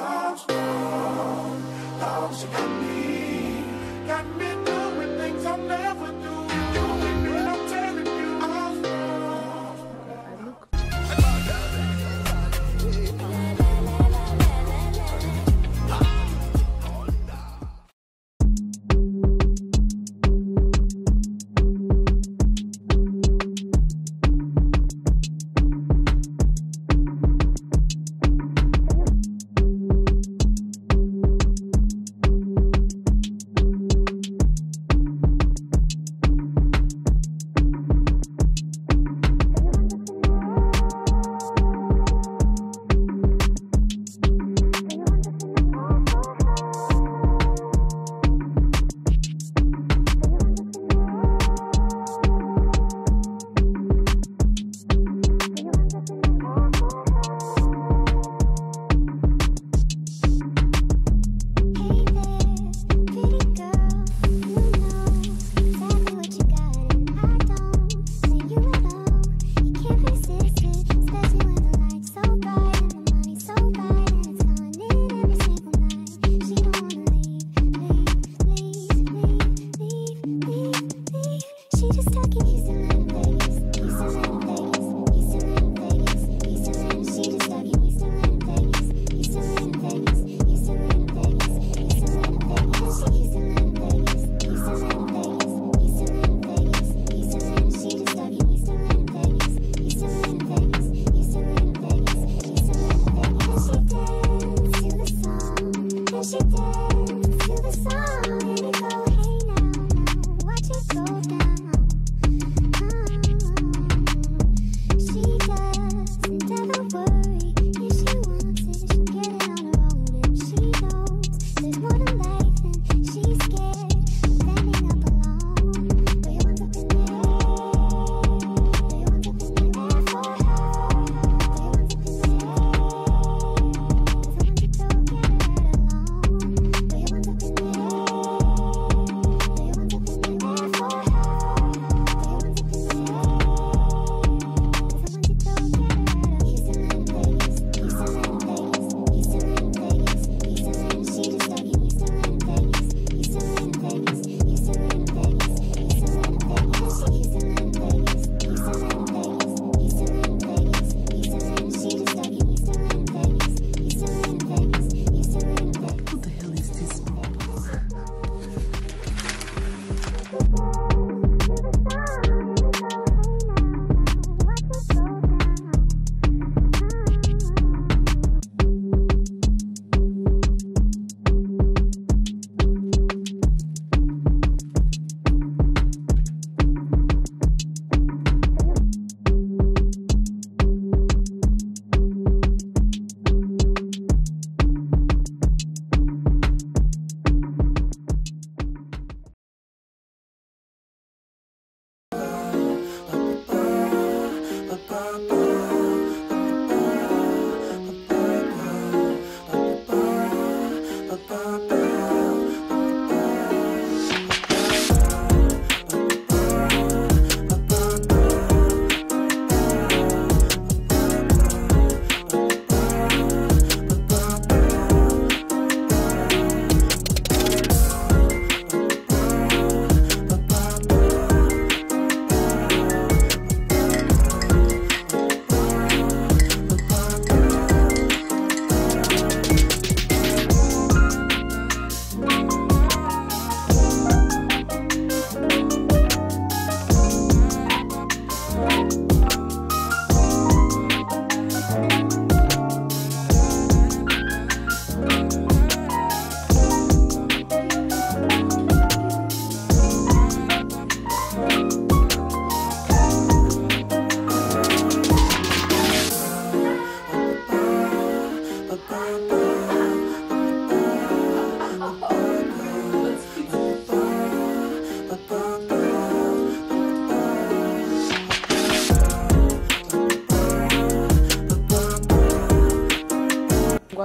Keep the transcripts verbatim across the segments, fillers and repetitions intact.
Love's gone, love's got me, got me doing things I'll never do. Doing it, I'm telling you, I've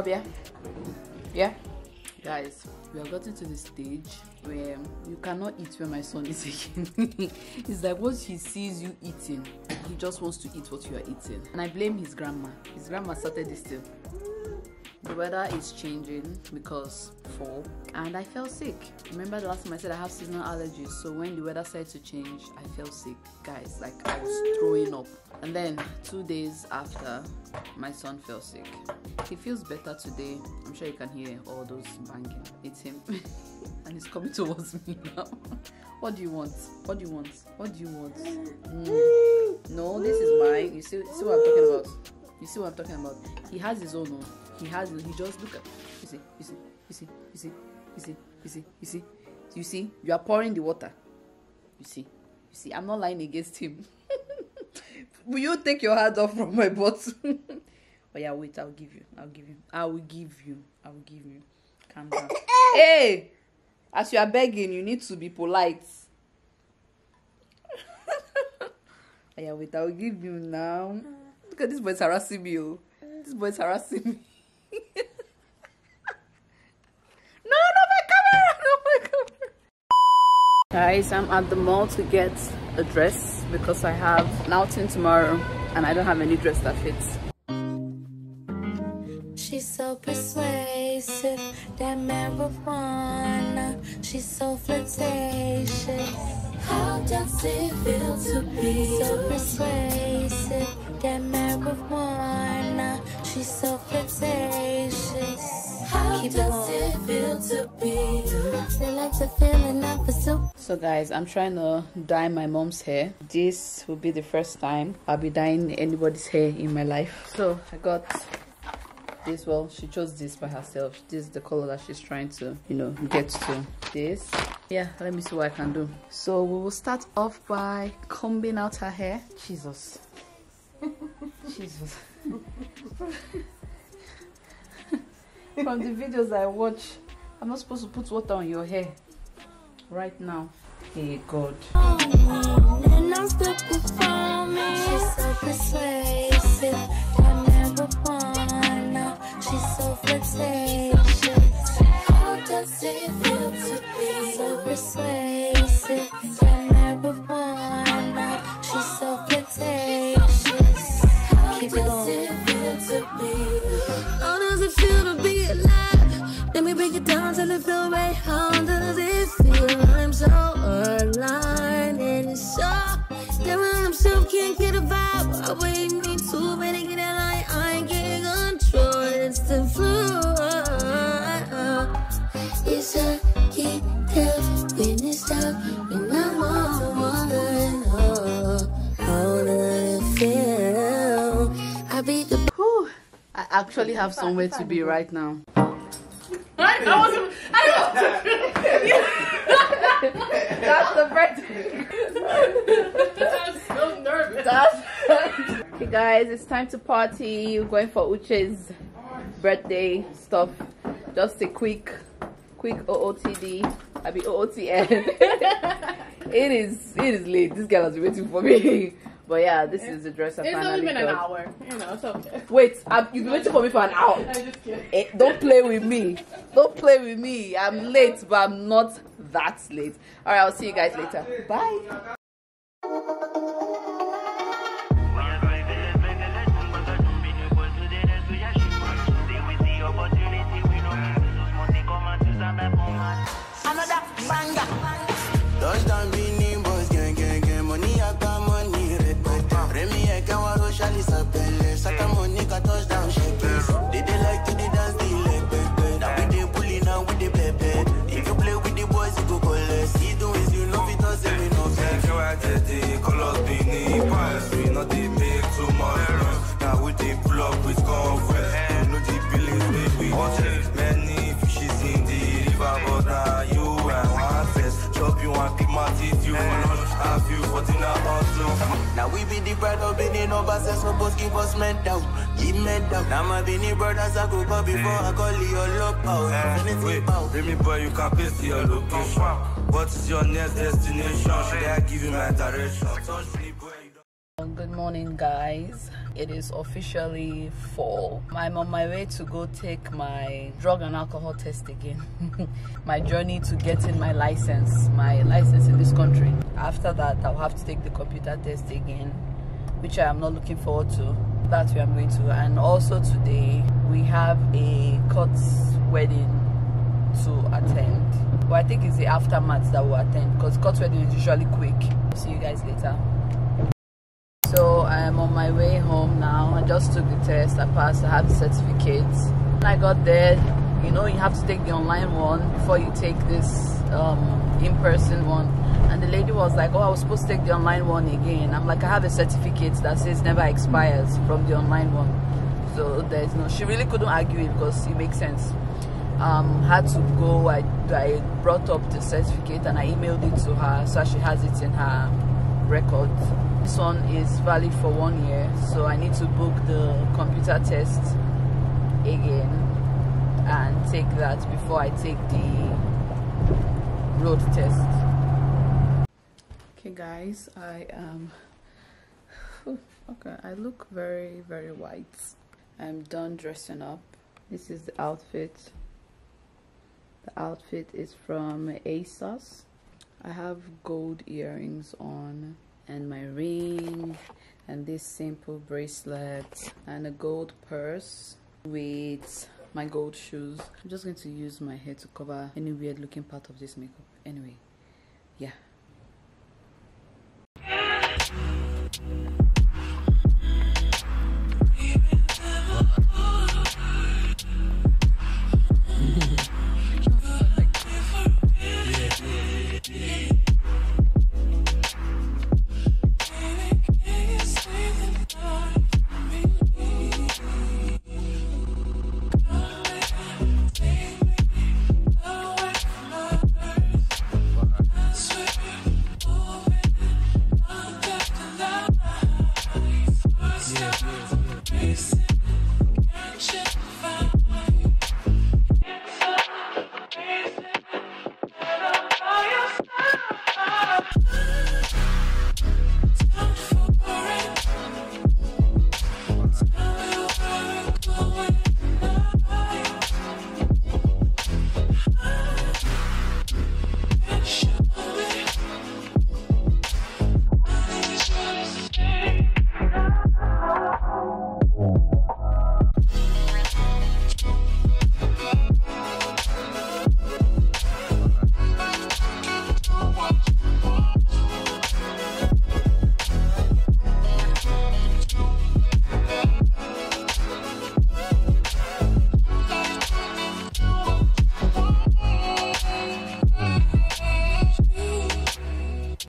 Yeah, yeah, guys, we have gotten to the stage where you cannot eat where my son is again. It's like once he sees you eating, he just wants to eat what you are eating. And I blame his grandma. His grandma started this thing. The weather is changing because fall, and I fell sick. Remember the last time I said I have seasonal allergies, so when the weather started to change, I fell sick, guys, like I was throwing up. And then two days after, my son fell sick. He feels better today. I'm sure you can hear all those banging. It's him. And he's coming towards me now. What do you want? What do you want? What do you want? Mm. No, this is mine. You see, you see what I'm talking about? You see what I'm talking about? He has his own one. He has, he just look at, you see, you see, you see, you see, you see, you see, you see, you see, you are pouring the water. You see, you see, I'm not lying against him. Will you take your hand off from my bottle? Oh yeah, wait, I'll give you, I'll give you, I will give you, I will give you. Calm down. Hey! As you are begging, you need to be polite. Oh yeah, wait, I will give you now. Look at this boy harassing me, oh. This boy is harassing me. No, no, my camera, no, my camera. Guys, I'm at the mall to get a dress because I have an outing tomorrow and I don't have any dress that fits. She's so persuasive, that marijuana. She's so flirtatious. How does it feel to be so persuasive, that marijuana? She's so flirtatious. How Keep does it feel to be? They like the feeling of a soup. So guys, I'm trying to dye my mom's hair. This will be the first time I'll be dyeing anybody's hair in my life. So I got this. Well, she chose this by herself. This is the color that she's trying to, you know, get to. This. Yeah, let me see what I can do. So we will start off by combing out her hair. Jesus. Jesus. From the videos I watch, I'm not supposed to put water on your hair right now. Hey God. And I'm still performing. She's so persuasive. I never wanna. She's so flirtatious. How does it feel to be so persuasive? I never wanna. She's so flirtatious. How does it feel to be? How does it feel to be alive? Let me break it down till it feel right. How does it feel? I'm so aligned and it's so that when I'm so can't get a vibe. I wait me too many get a line. I ain't getting control. It's the flu. It's a key tell when it's dark and I'm all wondering. Oh, how does it feel? I be the I actually have somewhere to be right now. I, I wasn't. I wasn't. That's the birthday. I'm so nervous. That's... Hey guys, it's time to party. We're going for Uche's birthday stuff. Just a quick, quick O O T D. I be O O T N. It is. It is late. This girl has been waiting for me. But yeah, this is the dress I finally got. It's only been an hour, you know, it's okay. Wait, I've, you've been waiting for me for an hour. I'm just kidding. Eh, don't play with me. Don't play with me. I'm late, but I'm not that late. All right, I'll see you guys later. Bye. Now we be the pride of being in overseas, no boss give us men down, give men down. Now my Benin brothers I go back before I call your love out. Wait, let me boy, you can paste your location. What is your next destination? Should I give you my direction? Good morning, guys. It is officially fall. I'm on my way to go take my drug and alcohol test again. My journey to getting my license, my license in this country. After that, I'll have to take the computer test again, which I am not looking forward to. that we are going to. And also today we have a Kurt's wedding to attend. Well, I think it's the aftermath that will attend, because Kurt's wedding is usually quick. See you guys later. So I'm on my way home now. I just took the test. I passed. I have the certificates. When I got there, you know, you have to take the online one before you take this um, in-person one. And the lady was like, oh, I was supposed to take the online one again. I'm like, I have a certificate that says never expires from the online one. So there's no, she really couldn't argue it because it makes sense. Um, had to go, I, I brought up the certificate and I emailed it to her, so she has it in her record. This one is valid for one year, so I need to book the computer test again and take that before I take the road test. Okay guys, I am, um, okay, I look very, very white. I'm done dressing up. This is the outfit. The outfit is from ASOS. I have gold earrings on and my ring and this simple bracelet and a gold purse with my gold shoes. I'm just going to use my hair to cover any weird looking part of this makeup. Anyway, yeah.